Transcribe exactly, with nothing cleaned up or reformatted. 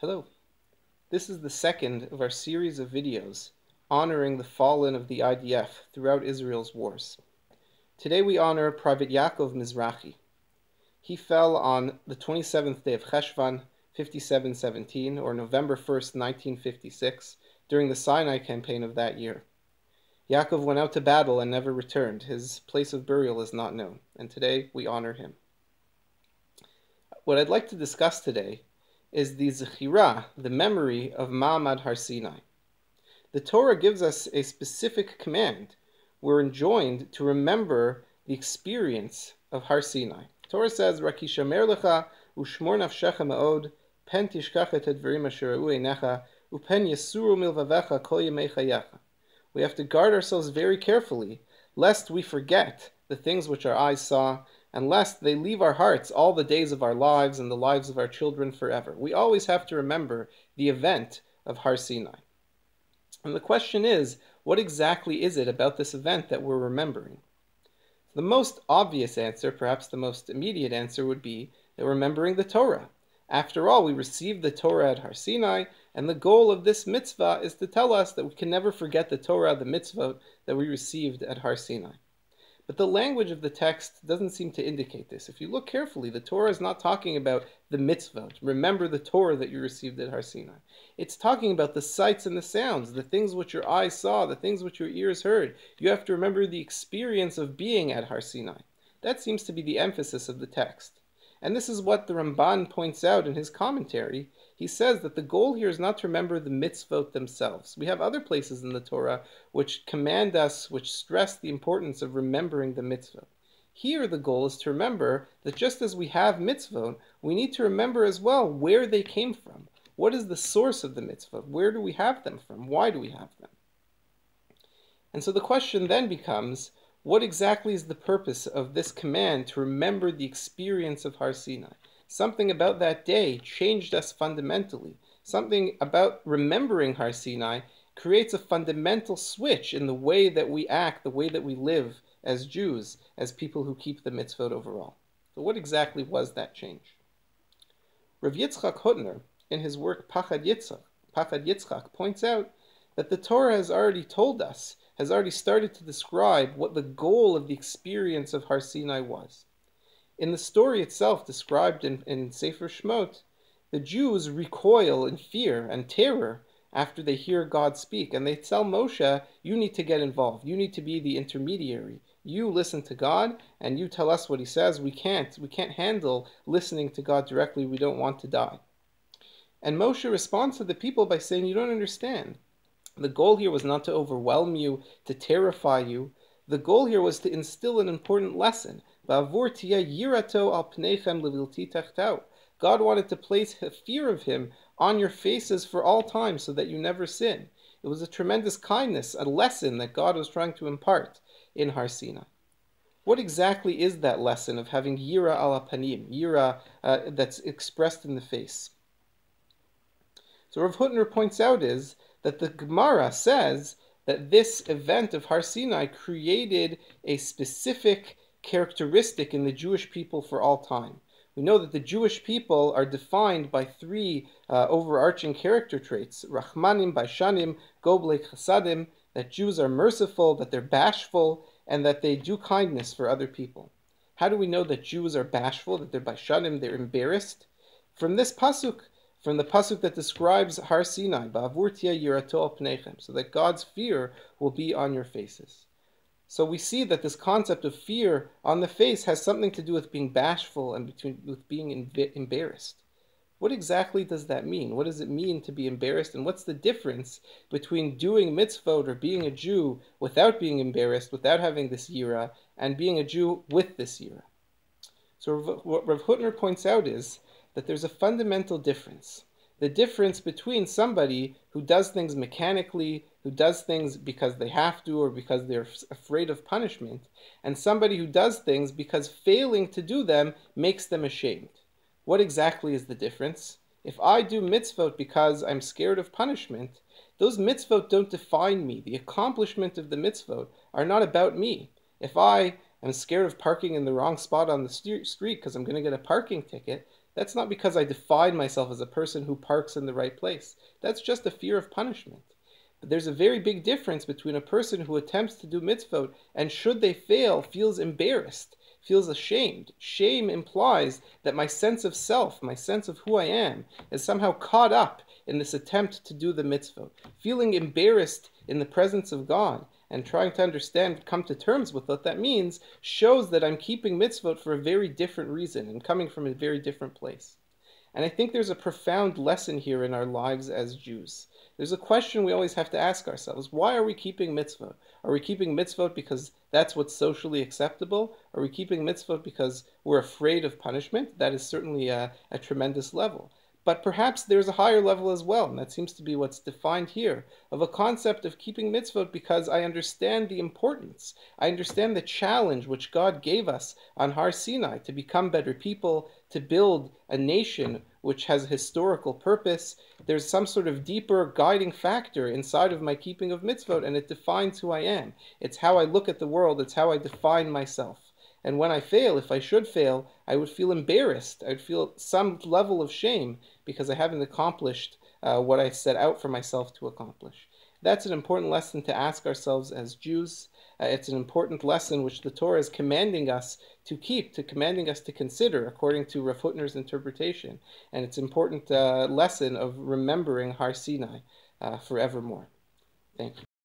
Hello. This is the second of our series of videos honoring the fallen of the I D F throughout Israel's wars. Today we honor Private Yaakov Mizrachi. He fell on the twenty-seventh day of Cheshvan, fifty-seven seventeen, or November first, nineteen fifty-six, during the Sinai campaign of that year. Yaakov went out to battle and never returned. His place of burial is not known, and today we honor him. What I'd like to discuss today is the Zechira, the memory of Ma'amad Har Sinai. The Torah gives us a specific command. We're enjoined to remember the experience of Har Sinai. The Torah says, "Rakishamer lecha ushmor nafshecha meod, pen tishkach et hadvarim asher ra'u einecha, upen yesuru milvavecha kol yemei chayecha." We have to guard ourselves very carefully, lest we forget the things which our eyes saw, and lest they leave our hearts all the days of our lives and the lives of our children forever. We always have to remember the event of Har Sinai. And the question is, what exactly is it about this event that we're remembering? The most obvious answer, perhaps the most immediate answer, would be that remembering the Torah. After all, we received the Torah at Har Sinai, and the goal of this mitzvah is to tell us that we can never forget the Torah, the mitzvah that we received at Har Sinai. But the language of the text doesn't seem to indicate this. If you look carefully, the Torah is not talking about the mitzvot. Remember the Torah that you received at Har Sinai. It's talking about the sights and the sounds, the things which your eyes saw, the things which your ears heard. You have to remember the experience of being at Har Sinai. That seems to be the emphasis of the text. And this is what the Ramban points out in his commentary. He says that the goal here is not to remember the mitzvot themselves. We have other places in the Torah which command us, which stress the importance of remembering the mitzvot. Here the goal is to remember that just as we have mitzvot, we need to remember as well where they came from. What is the source of the mitzvot? Where do we have them from? Why do we have them? And so the question then becomes, what exactly is the purpose of this command to remember the experience of Har Sinai? Something about that day changed us fundamentally. Something about remembering Har Sinai creates a fundamental switch in the way that we act, the way that we live as Jews, as people who keep the mitzvot overall. So what exactly was that change? Rav Yitzchak Hutner, in his work Pachad Yitzchak, Pachad Yitzchak, points out that the Torah has already told us, has already started to describe what the goal of the experience of Har Sinai was. In the story itself, described in, in Sefer Shemot, the Jews recoil in fear and terror after they hear God speak, and they tell Moshe, you need to get involved, you need to be the intermediary. You listen to God, and you tell us what he says. We can't, we can't handle listening to God directly, we don't want to die. And Moshe responds to the people by saying, you don't understand. The goal here was not to overwhelm you, to terrify you. The goal here was to instill an important lesson. Bavurtia Yeratov Pnechim levilti tachtau. God wanted to place a fear of him on your faces for all time so that you never sin. It was a tremendous kindness, a lesson that God was trying to impart in Har Sinai. What exactly is that lesson of having yira ala panim, yira uh, that's expressed in the face? So Rav Hutner points out is that the Gemara says that this event of Har Sinai created a specific characteristic in the Jewish people for all time. We know that the Jewish people are defined by three uh, overarching character traits, Rachmanim, Baishanim, Goblik Chasadim, that Jews are merciful, that they're bashful, and that they do kindness for other people. How do we know that Jews are bashful, that they're Baishanim, they're embarrassed? From this Pasuk, From the Pasuk that describes Har Sinai, Bavurtia Yeratov Pnechim, so that God's fear will be on your faces. So we see that this concept of fear on the face has something to do with being bashful and between, with being embarrassed. What exactly does that mean? What does it mean to be embarrassed? And what's the difference between doing mitzvot or being a Jew without being embarrassed, without having this yira, and being a Jew with this yira? So what Rav Hutner points out is that there's a fundamental difference. The difference between somebody who does things mechanically, who does things because they have to or because they're afraid of punishment, and somebody who does things because failing to do them makes them ashamed. What exactly is the difference? If I do mitzvot because I'm scared of punishment, those mitzvot don't define me. The accomplishment of the mitzvot are not about me. If I am scared of parking in the wrong spot on the street because I'm going to get a parking ticket, That's not because I define myself as a person who parks in the right place. That's just a fear of punishment. But there's a very big difference between a person who attempts to do mitzvot and, should they fail, feels embarrassed, feels ashamed. Shame implies that my sense of self, my sense of who I am, is somehow caught up in this attempt to do the mitzvot. Feeling embarrassed in the presence of God and trying to understand, come to terms with what that means, shows that I'm keeping mitzvot for a very different reason and coming from a very different place. And I think there's a profound lesson here in our lives as Jews. There's a question we always have to ask ourselves. Why are we keeping mitzvot? Are we keeping mitzvot because that's what's socially acceptable? Are we keeping mitzvot because we're afraid of punishment? That is certainly a, a tremendous level. But perhaps there's a higher level as well, and that seems to be what's defined here, of a concept of keeping mitzvot because I understand the importance. I understand the challenge which God gave us on Har Sinai to become better people, to build a nation which has a historical purpose. There's some sort of deeper guiding factor inside of my keeping of mitzvot, and it defines who I am. It's how I look at the world. It's how I define myself. And when I fail, if I should fail, I would feel embarrassed. I would feel some level of shame because I haven't accomplished uh, what I set out for myself to accomplish. That's an important lesson to ask ourselves as Jews. Uh, it's an important lesson which the Torah is commanding us to keep, to commanding us to consider, according to Rav Hutner's interpretation. And it's an important uh, lesson of remembering Har Sinai uh, forevermore. Thank you.